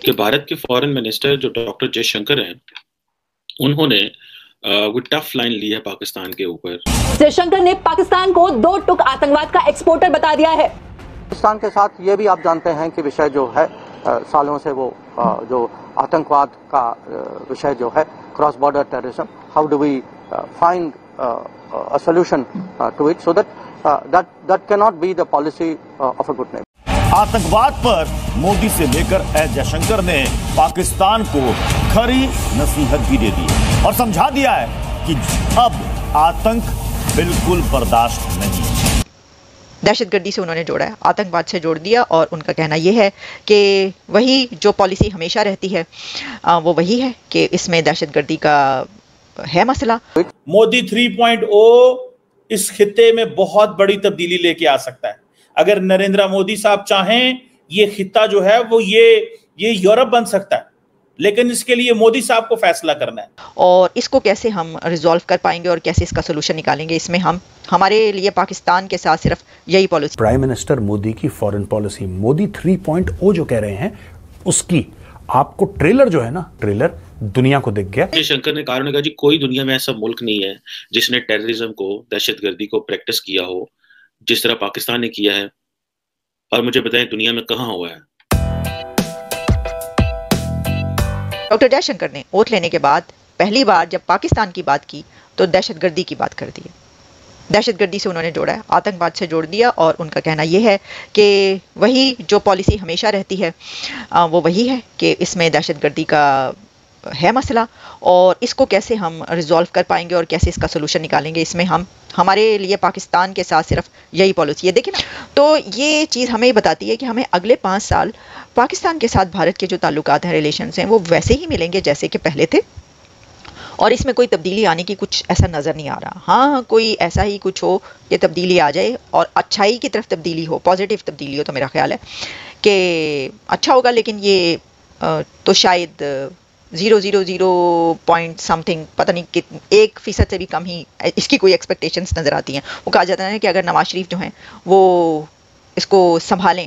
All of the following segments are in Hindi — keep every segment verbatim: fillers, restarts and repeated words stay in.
कि भारत के फॉरेन मिनिस्टर जो डॉक्टर जयशंकर हैं, उन्होंने वो टफ लाइन ली है पाकिस्तान के ऊपर। जयशंकर ने पाकिस्तान को दो टुक आतंकवाद का एक्सपोर्टर बता दिया है। पाकिस्तान के साथ ये भी आप जानते हैं कि विषय जो है आ, सालों से वो आ, जो आतंकवाद का विषय जो है cross border terrorism, how do we find a solution to it so that that that can not be the policy of a good neighbour. आतंकवाद पर मोदी से लेकर एस जयशंकर ने पाकिस्तान को खरी नसीहत भी दे दी और समझा दिया है कि अब आतंक बिल्कुल बर्दाश्त नहीं। दहशतगर्दी से उन्होंने जोड़ा है, आतंकवाद से जोड़ दिया और उनका कहना यह है कि वही जो पॉलिसी हमेशा रहती है वो वही है कि इसमें दहशतगर्दी का है मसला। मोदी थ्री पॉइंट ओ इस खिते में बहुत बड़ी तब्दीली लेके आ सकता है। अगर नरेंद्र मोदी साहब चाहें ये खिता जो है वो ये ये यूरोप बन सकता है, लेकिन इसके लिए मोदी साहब को फैसला करना है और इसको कैसे हम रिजॉल्व कर पाएंगे और कैसे इसका सोल्यूशन निकालेंगे। इसमें हम हमारे लिए पाकिस्तान के साथ सिर्फ यही पॉलिसी। प्राइम मिनिस्टर मोदी की foreign policy, Modi three point ओ जो कह रहे हैं उसकी आपको ट्रेलर जो है ना, ट्रेलर दुनिया को दिख गया। जयशंकर ने कारण कहा जी कोई दुनिया में ऐसा मुल्क नहीं है जिसने टेररिज्म को, दहशतगर्दी को प्रैक्टिस किया हो जिस तरह पाकिस्तान ने किया है, और मुझे बताएं दुनिया में कहां हुआ है। डॉक्टर जयशंकर ने ओट लेने के बाद पहली बार जब पाकिस्तान की बात की तो दहशतगर्दी की बात कर दी। दहशतगर्दी से उन्होंने जोड़ा है, आतंकवाद से जोड़ दिया और उनका कहना यह है कि वही जो पॉलिसी हमेशा रहती है वो वही है कि इसमें दहशतगर्दी का है मसला और इसको कैसे हम रिजॉल्व कर पाएंगे और कैसे इसका सोल्यूशन निकालेंगे। इसमें हम हमारे लिए पाकिस्तान के साथ सिर्फ यही पॉलिसी है। देखिए ना, तो ये चीज़ हमें बताती है कि हमें अगले पाँच साल पाकिस्तान के साथ भारत के जो ताल्लुकात हैं, रिलेशंस हैं, वो वैसे ही मिलेंगे जैसे कि पहले थे और इसमें कोई तब्दीली आने की कुछ ऐसा नज़र नहीं आ रहा। हाँ, कोई ऐसा ही कुछ हो कि तब्दीली आ जाए और अच्छाई की तरफ तब्दीली हो, पॉजिटिव तब्दीली हो, तो मेरा ख्याल है कि अच्छा होगा। लेकिन ये तो शायद zero zero zero point something, पता नहीं कितने, एक फीसद से भी कम ही इसकी कोई एक्सपेक्टेशंस नज़र आती हैं। वो कहा जाता है कि अगर नवाज शरीफ जो हैं वो इसको संभालें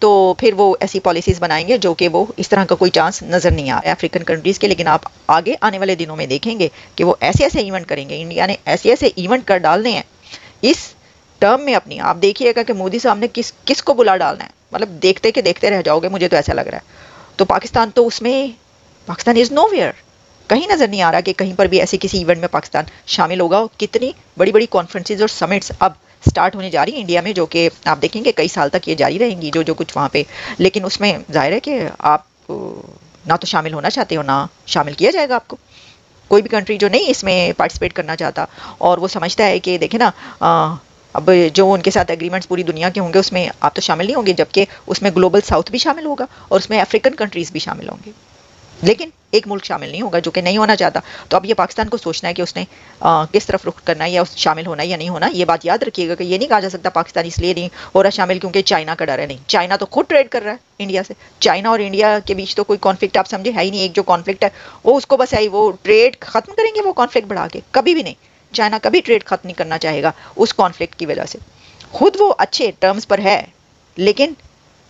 तो फिर वो ऐसी पॉलिसीज़ बनाएंगे जो कि वो इस तरह का कोई चांस नज़र नहीं आ रहा है अफ्रीकन कंट्रीज़ के। लेकिन आप आगे आने वाले दिनों में देखेंगे कि वो ऐसे ऐसे इवेंट करेंगे, इंडिया ने ऐसे ऐसे इवेंट कर डालने हैं इस टर्म में अपनी। आप देखिएगा कि मोदी साहब ने किस किस को बुला डालना है, मतलब देखते के देखते रह जाओगे, मुझे तो ऐसा लग रहा है। तो पाकिस्तान तो उसमें पाकिस्तान इज नोवेयर, कहीं नज़र नहीं आ रहा कि कहीं पर भी ऐसे किसी इवेंट में पाकिस्तान शामिल होगा। कितनी बड़ी बड़ी कॉन्फ्रेंसेज और समिट्स अब स्टार्ट होने जा रही हैं इंडिया में, जो कि आप देखेंगे कई साल तक ये जारी रहेंगी, जो जो कुछ वहाँ पे। लेकिन उसमें जाहिर है कि आप ना तो शामिल होना चाहते हो ना शामिल किया जाएगा आपको। कोई भी कंट्री जो नहीं इसमें पार्टिसिपेट करना चाहता और वो समझता है कि देखे ना आ, अब जो उनके साथ एग्रीमेंट्स पूरी दुनिया के होंगे उसमें आप तो शामिल नहीं होंगे, जबकि उसमें ग्लोबल साउथ भी शामिल होगा और उसमें अफ्रीकन कंट्रीज़ भी शामिल होंगे, लेकिन एक मुल्क शामिल नहीं होगा जो कि नहीं होना चाहता। तो अब ये पाकिस्तान को सोचना है कि उसने आ, किस तरफ रुख करना है या उस शामिल होना है या नहीं होना। ये बात याद रखिएगा कि ये नहीं कहा जा सकता पाकिस्तान इसलिए नहीं हो रहा शामिल क्योंकि चाइना का डर है। नहीं, चाइना तो खुद ट्रेड कर रहा है इंडिया से। चाइना और इंडिया के बीच तो कोई कॉन्फ्लिक्ट आप समझे है ही नहीं। एक जो कॉन्फ्लिक्ट है वो उसको बस है वो ट्रेड खत्म करेंगे, वो कॉन्फ्लिक्ट बढ़ा के कभी भी नहीं। चाइना कभी ट्रेड खत्म नहीं करना चाहेगा उस कॉन्फ्लिक्ट की वजह से। खुद वो अच्छे टर्म्स पर है, लेकिन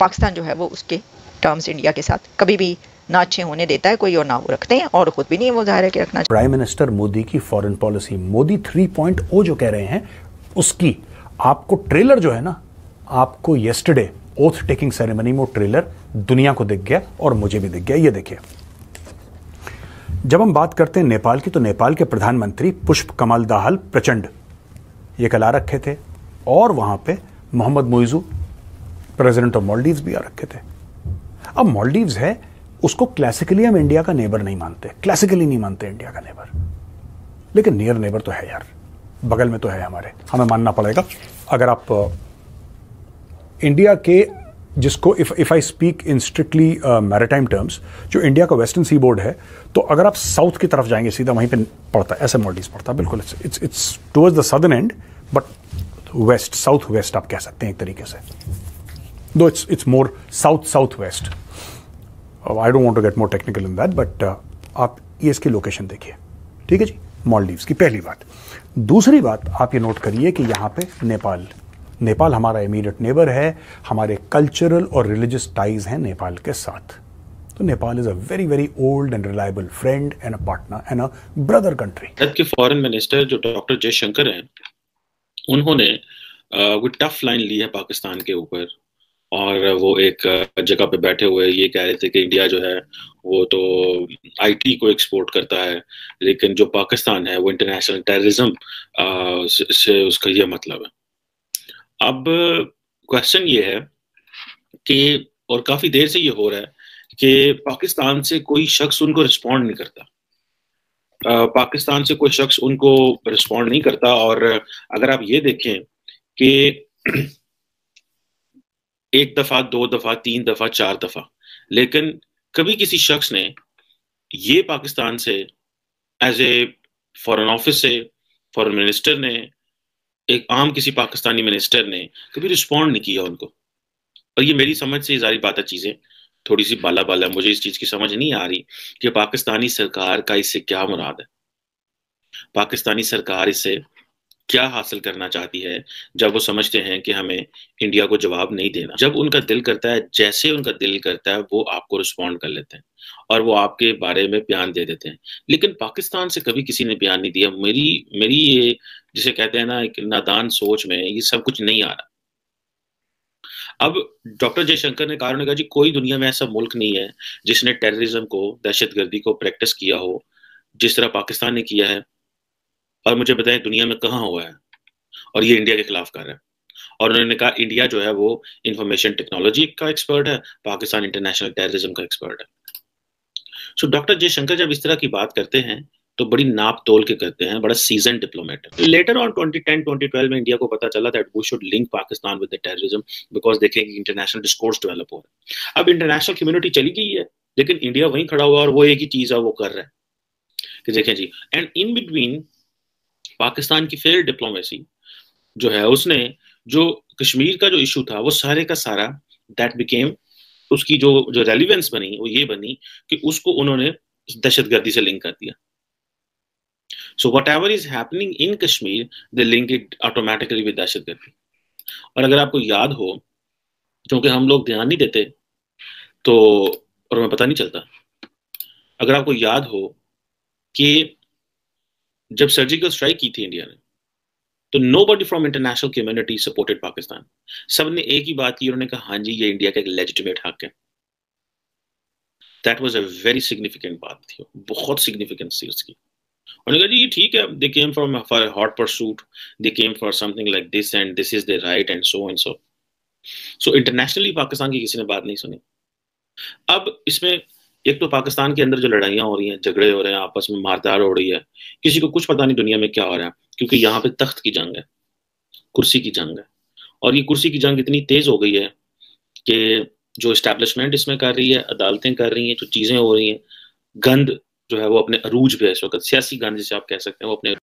पाकिस्तान जो है वो उसके टर्म्स इंडिया के साथ कभी भी ना अच्छे होने देता है कोई, और ना वो रखते हैं और खुद भी नहीं वो जाहिर है कि रखना। प्राइम मिनिस्टर मोदी की foreign policy, Modi three point ओ जो कह रहे हैं उसकी आपको ट्रेलर जो है ना, आपको येस्टरडे ओथ टेकिंग सेरेमनी में वो ट्रेलर दुनिया को दिख गया और मुझे भी दिख गया। ये देखिए, जब हम बात करते हैं नेपाल की तो नेपाल के प्रधानमंत्री पुष्प कमल दाहल प्रचंड ये कला रखे थे और वहां पर मोहम्मद मुइज्जू प्रेजिडेंट ऑफ मालदीव्स भी आ रखे थे। अब मालदीव्स है, उसको क्लासिकली हम इंडिया का नेबर नहीं मानते, क्लासिकली नहीं मानते इंडिया का नेबर, लेकिन नियर नेबर तो है यार, बगल में तो है हमारे, हमें मानना पड़ेगा। अगर आप इंडिया के जिसको if if I speak in strictly maritime terms, जो इंडिया का वेस्टर्न सी बोर्ड है, तो अगर आप साउथ की तरफ जाएंगे सीधा वहीं पे पड़ता है, ऐसे मॉडल्स पड़ता है बिल्कुल, it's it's towards the southern end but west, south west आप कह सकते हैं एक तरीके से, दो it's it's more south south west. I don't want to get more technical in that, but आप ये इसकी लोकेशन देखिए, ठीक है जी, मालदीव्स की पहली बात। दूसरी बात आप ये नोट करिए कि यहाँ पे नेपाल, नेपाल हमारा इमीडिएट नेबर है, हमारे कल्चरल और रिलीजियस टाइज हैं नेपाल के साथ। तो Nepal is a very very old and reliable friend and a partner and a brother country. Bharat के फॉरेन मिनिस्टर जो डॉक्टर जयशंकर हैं, उन्होंने वो टफ लाइन ली है पाकिस्तान के ऊपर, और वो एक जगह पे बैठे हुए ये कह रहे थे कि इंडिया जो है वो तो आईटी को एक्सपोर्ट करता है, लेकिन जो पाकिस्तान है वो इंटरनेशनल टेररिज्म से उसका ये मतलब है। अब क्वेश्चन ये है कि, और काफी देर से ये हो रहा है कि पाकिस्तान से कोई शख्स उनको रिस्पॉन्ड नहीं करता, आ, पाकिस्तान से कोई शख्स उनको रिस्पॉन्ड नहीं करता। और अगर आप ये देखें कि एक दफा, दो दफा, तीन दफा, चार दफा, लेकिन कभी किसी शख्स ने ये पाकिस्तान से एज ए फॉरेन ऑफिस से फॉरेन मिनिस्टर ने, एक आम किसी पाकिस्तानी मिनिस्टर ने कभी रिस्पॉन्ड नहीं किया उनको। और ये मेरी समझ से जारी बात है, चीज़ें थोड़ी सी बाला बाला, मुझे इस चीज की समझ नहीं आ रही कि पाकिस्तानी सरकार का इससे क्या मुराद है, पाकिस्तानी सरकार इससे क्या हासिल करना चाहती है, जब वो समझते हैं कि हमें इंडिया को जवाब नहीं देना। जब उनका दिल करता है, जैसे उनका दिल करता है, वो आपको रिस्पॉन्ड कर लेते हैं और वो आपके बारे में बयान दे देते हैं। लेकिन पाकिस्तान से कभी किसी ने बयान नहीं दिया। मेरी मेरी ये जिसे कहते हैं ना एक नादान सोच में ये सब कुछ नहीं आ रहा। अब डॉक्टर जयशंकर ने कारण कहा जी कोई दुनिया में ऐसा मुल्क नहीं है जिसने टेररिज्म को, दहशतगर्दी को प्रैक्टिस किया हो जिस तरह पाकिस्तान ने किया है, और मुझे बताएं दुनिया में कहाँ हुआ है। और ये इंडिया के खिलाफ कर रहा है। और उन्होंने कहा इंडिया जो है वो इंफॉर्मेशन टेक्नोलॉजी का एक्सपर्ट है, पाकिस्तान इंटरनेशनल टेररिज्म का एक्सपर्ट है। सो डॉक्टर जयशंकर जब इस तरह की बात करते हैं तो बड़ी नाप तोल के करते हैं, बड़ा सीजन डिप्लोमेट है। Later on twenty ten twenty twelve में इंडिया को पता चला that we should link Pakistan with the terrorism because देखें कि इंटरनेशनल डिस्कोर्स डेवलप हो रहा है। अब इंटरनेशनल कम्युनिटी चली गई है, लेकिन इंडिया वहीं खड़ा हुआ और वो एक ही चीज़ है वो कर रहा है कि देखें जी। एंड इन बिटवीन पाकिस्तान की फेल डिप्लोमेसी जो है, उसने जो कश्मीर का जो इशू था वो सारे का सारा दैट बिकेम, उसकी जो जो रेलिवेंस बनी वो ये बनी कि उसको उन्होंने दहशतगर्दी से लिंक कर दिया। So whatever is happening in Kashmir, they link it automatically with दहशतगर्दी। और अगर आपको याद हो, क्योंकि हम लोग ध्यान नहीं देते तो और हमें पता नहीं चलता, अगर आपको याद हो कि जब सर्जिकल स्ट्राइक की थी इंडिया ने तो nobody from international community supported Pakistan. सब ने एक ही बात की, उन्होंने कहा हाँ जी ये इंडिया का एक लेजिटिमेट हक है। That was a very significant बात थी, बहुत सिग्निफिकेंट थी उसकी। और कहा जी ये ठीक है, they came from for a hot pursuit, they came for something like this and this is their right and so and so। So internationally Pakistan की किसी ने बात नहीं सुनी। अब इसमें एक तो पाकिस्तान के अंदर जो लड़ाइयाँ हो रही हैं, झगड़े हो रहे हैं, आपस में मारधाड़ हो रही है, किसी को कुछ पता नहीं दुनिया में क्या हो रहा है, क्योंकि यहाँ पे तख्त की जंग है, कुर्सी की जंग है। और ये कुर्सी की जंग इतनी तेज हो गई है कि जो इस्टेब्लिशमेंट इसमें कर रही है, अदालतें कर रही हैं, जो चीज़ें हो रही हैं, गंद जो है वो अपने अरूज पे है इस वक्त, सियासी गंद जिसे आप कह सकते हैं, वो अपने